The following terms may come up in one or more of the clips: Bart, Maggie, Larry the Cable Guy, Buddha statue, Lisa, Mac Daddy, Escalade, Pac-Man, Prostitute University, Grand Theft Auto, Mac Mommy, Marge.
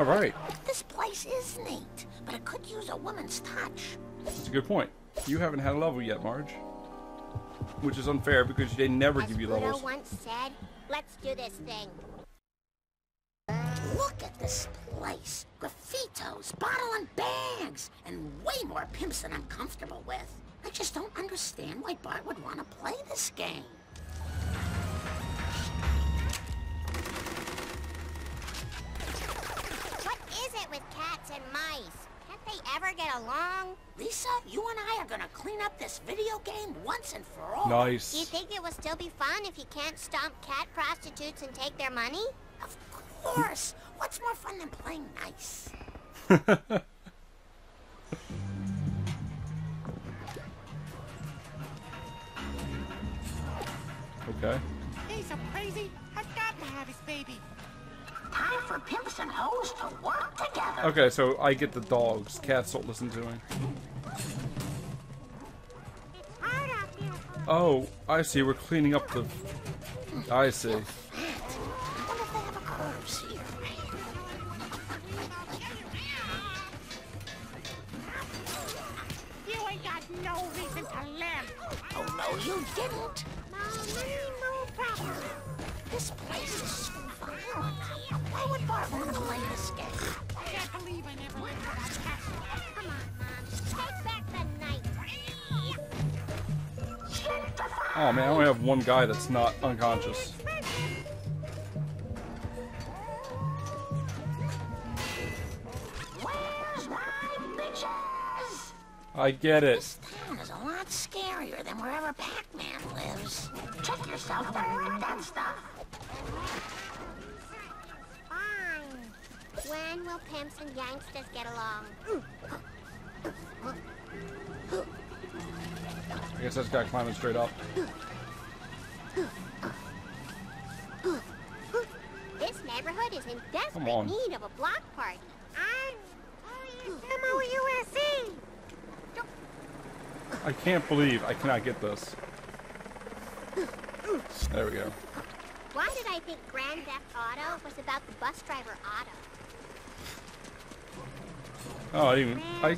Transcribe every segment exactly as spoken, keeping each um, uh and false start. All right. This place is neat, but it could use a woman's touch. That's a good point. You haven't had a level yet, Marge. Which is unfair because they never As give you Buddha levels. Once said, let's do this thing. Look at this place. Graffitos, bottle and bags, and way more pimps than I'm comfortable with. I just don't understand why Bart would want to play this game. What is it with cats and mice? Can't they ever get along? Lisa, you and I are gonna clean up this video game once and for all. Nice. Do you think it will still be fun if you can't stomp cat prostitutes and take their money? Of course. What's more fun than playing nice? Okay. He's so crazy. I've got to have his baby. Time for pimps and hoes to work together. Okay, so I get the dogs. Cats don't listen to me. Oh, I see. We're cleaning up the. I see. You ain't got no reason to live. Oh no, you didn't. This place is so violent. Why would Bart want to play this game? I can't believe I never went to that castle. Come on, Mom. Take back the night. Oh, man, I only have one guy that's not unconscious. Where's my bitches? I get it. Scarier than wherever Pac-Man lives. Check yourself for that stuff. Fine. When will pimps and gangsters get along? I guess that's got climbing straight up. This neighborhood is in desperate need of a block party. I'm M O U S E. I can't believe I cannot get this. There we go. Why did I think Grand Theft Auto was about the bus driver Otto? Oh, I didn't even... I...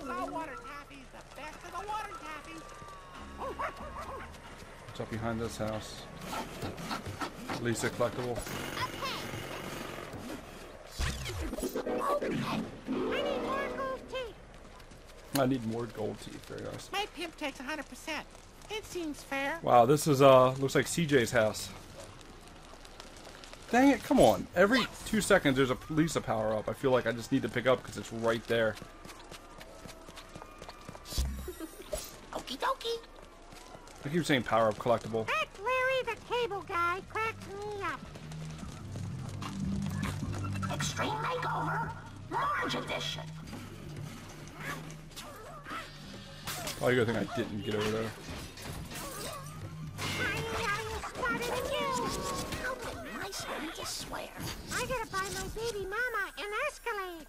Saltwater taffy's the best of the water taffy. What's up behind this house? Lisa collectible. I need more gold teeth. I need more gold teeth. Very nice. My pimp takes one hundred percent. It seems fair. Wow, this is, uh, looks like C J's house. Dang it, come on. Every two seconds there's a Lisa power up. I feel like I just need to pick up because it's right there. Okie dokie. I keep saying power up collectible. That Larry the Cable Guy cracks me up. Extreme makeover, Marge edition. Oh, you gotta think I didn't get over there. I know you started again. How been nice of you to swear. I gotta buy my baby mama an Escalade.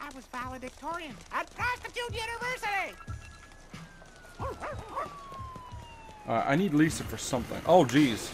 I was valedictorian at Prostitute University. Uh, I need Lisa for something. Oh, geez.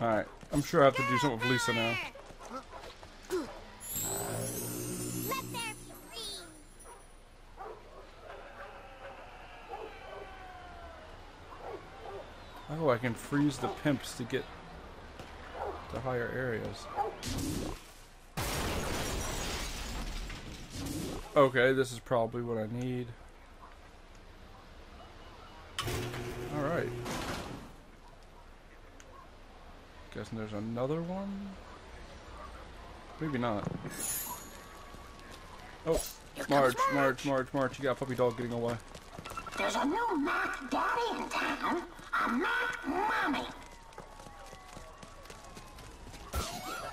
Alright, I'm sure I have to do something with Lisa now. Oh, I can freeze the pimps to get to higher areas. Okay, this is probably what I need. Alright. Guessing there's another one? Maybe not. Oh, Marge, Marge, Marge, Marge, you got a puppy dog getting away. There's a new Mac Daddy in town, a Mac Mommy.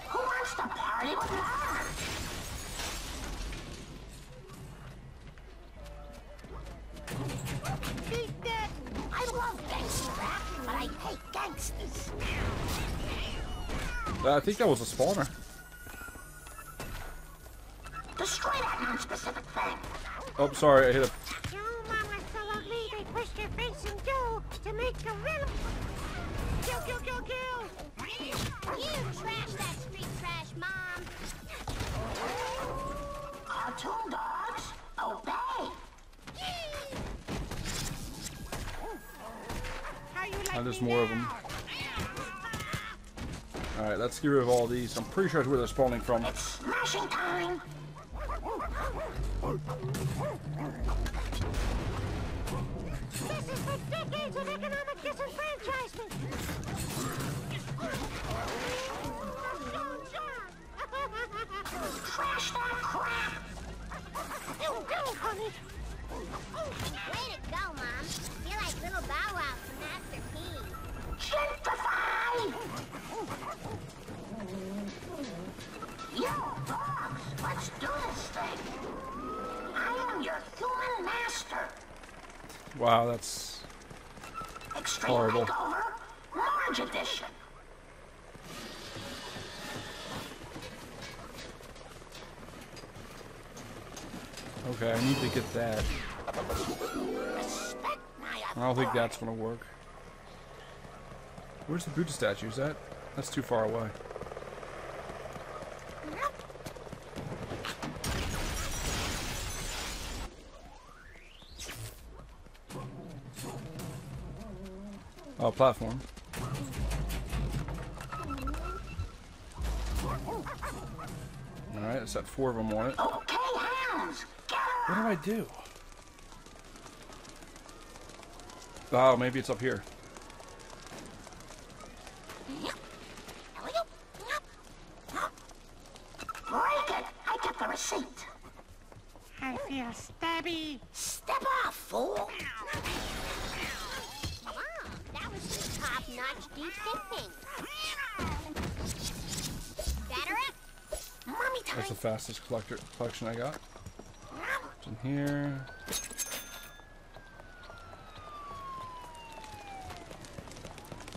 Who wants to party with Marge? I love gangster rap, but I hate gangsters. Uh, I think that was a spawner. Destroy that non-specific thing. Oh, sorry, I hit a... You mama follow me, they push their face in dough to make a riddle. Kill, kill, kill, kill. You trash that street trash, Mom. Cartoon dogs, obey. Like oh, there's more now? of them. Alright, let's get rid of all these. I'm pretty sure that's where they're spawning from. It's smashing time! This is for decades of economic disenfranchisement! Trash that crap! You go, honey! Way to go, Mom! You're like little Bow Wow from Master P. Gentrify! Yo, Bob! Let's do this thing! I am your human master! Wow, that's... Extreme horrible. Takeover, Marge Edition! Okay, I need to get that. I don't think that's gonna work. Where's the Buddha statue? Is that? That's too far away. Oh, platform. Alright, it's at four of them on it. Okay, hounds! What do I do? Oh, maybe it's up here. Break it! I get the receipt. I feel stabby. Step off, fool! Wow, that was some top-notch deep thinking. Batter up! Mommy time. That's the fastest collector collection I got. In here.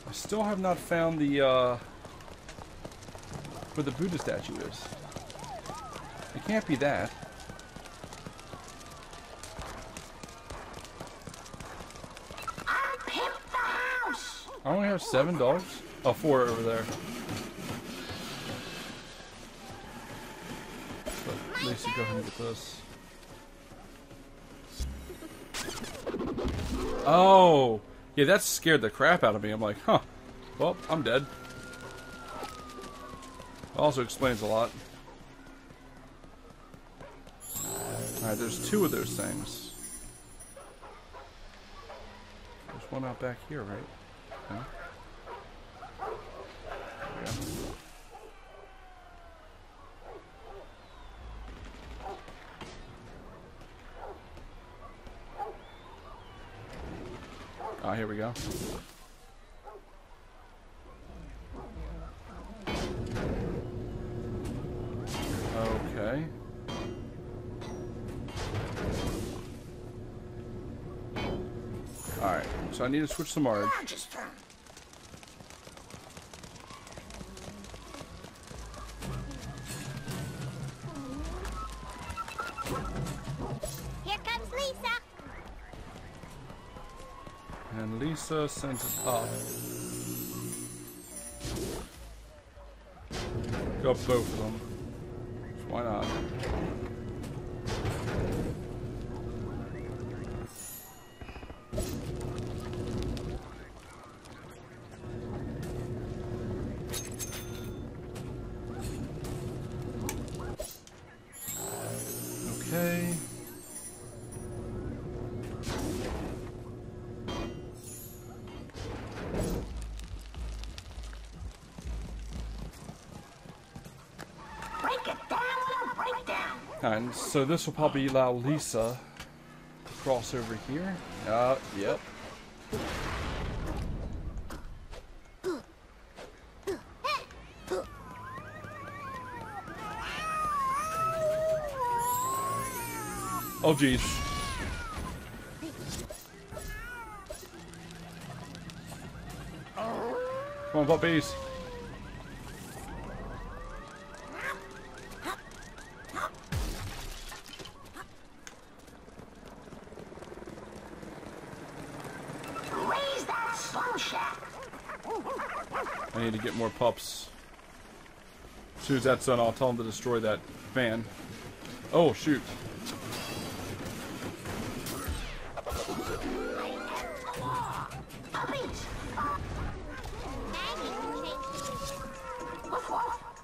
I still have not found the uh, where the Buddha statue is. It can't be that. I pimped the house. I only have seven dogs. Oh, four over there. But at least you go ahead and get this. Oh, yeah, that scared the crap out of me. I'm like, huh, well, I'm dead. Also explains a lot. Alright, there's two of those things. There's one out back here, right? No? There we go. Ah, here we go. Okay. All right. So I need to switch to Marge. Here comes Lisa. And Lisa sends us up. Got both of them. Why not? Break it down, break down. And so this will probably allow Lisa to cross over here. Uh, yep. Oh, geez. Come on, puppies. I need to get more pups. As soon as that's done, I'll tell them to destroy that van. Oh, shoot.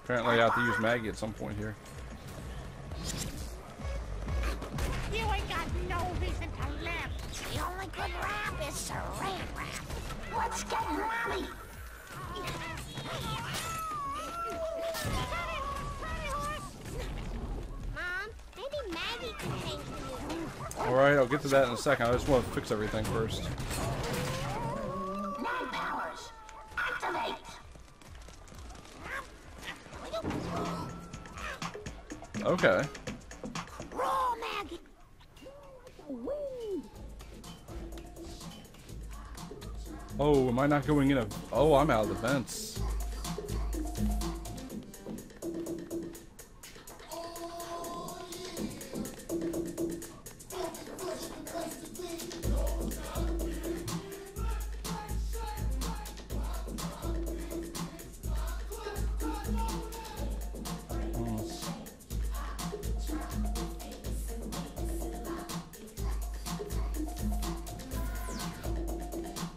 Apparently I have to use Maggie at some point here. You ain't got no reason to live. The only good rap is Saran Wrap. Let's get Mommy. Mom, maybe Maggie can take you. Alright, I'll get to that in a second. I just want to fix everything first. Okay. Roll, Maggie. Oh, am I not going in a... Oh, I'm out of the vents.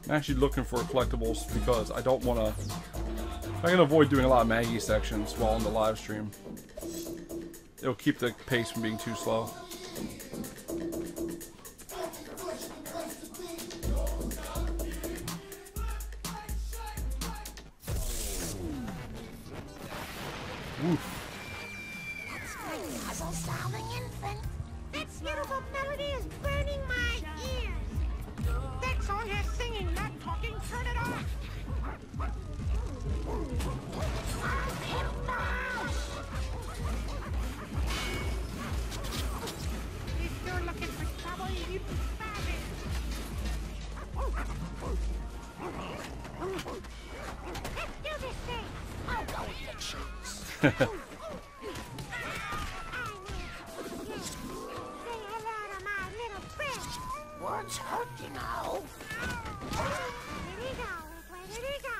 I'm actually looking for collectibles because I don't want to. I'm gonna avoid doing a lot of Maggie sections while on the live stream. It'll keep the pace from being too slow.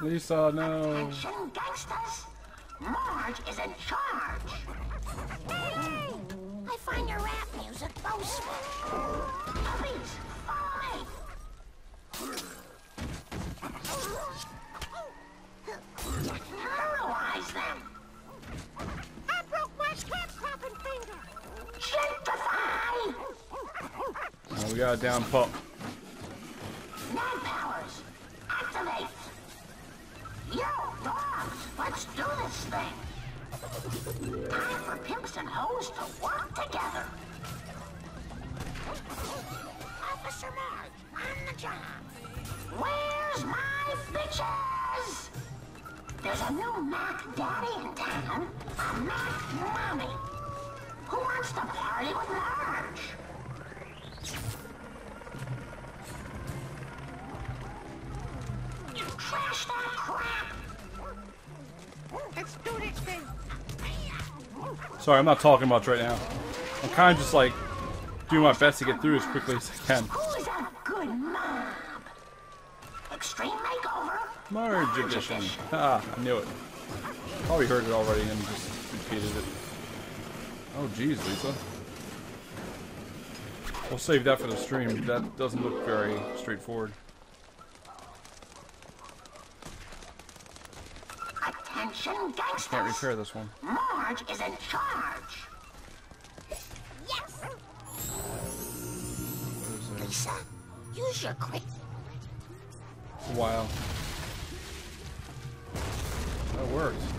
Lisa, no. Attention gangsters, Marge is in charge. Hey, I find your rap music boastful. Puppies, follow me. Terrorize them. I broke my cat popping finger. Gentrify. Oh, we got a down pup. There's a new Mac Daddy in town, a Mac Mommy. Who wants to party with Marge? You trash that crap! Let's do this thing! Sorry, I'm not talking much right now. I'm kind of just like doing my best to get through as quickly as I can. Who's a good mob? Extreme makeover? Marge edition. Ah, I knew it. Probably heard it already and just repeated it. Oh, geez, Lisa. We'll save that for the stream. That doesn't look very straightforward. Attention, gangsters. Can't repair this one. Marge is in charge. Yes. Lisa, use your quick. Wow. That worked.